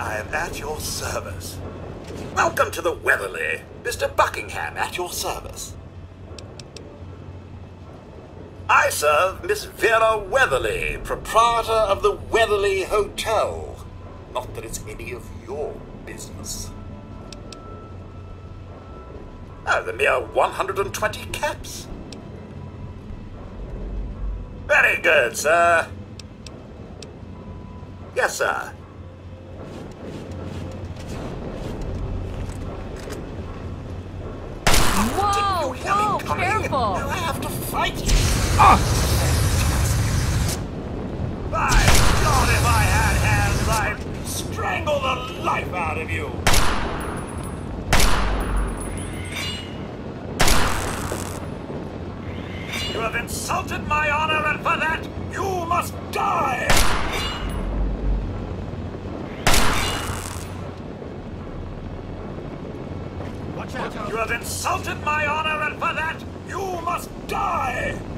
I am at your service. Welcome to the Weatherly. Mr. Buckingham at your service. I serve Miss Vera Weatherly, proprietor of the Weatherly Hotel. Not that it's any of your business. Oh, the mere 120 caps. Very good, sir. Yes, sir. Whoa, whoa, careful! Now I have to fight you. By God, if I had hands, I'd strangle the life out of you. You have insulted my honor, and for that, you must die! Watch out! You have insulted my honor, and for that, you must die!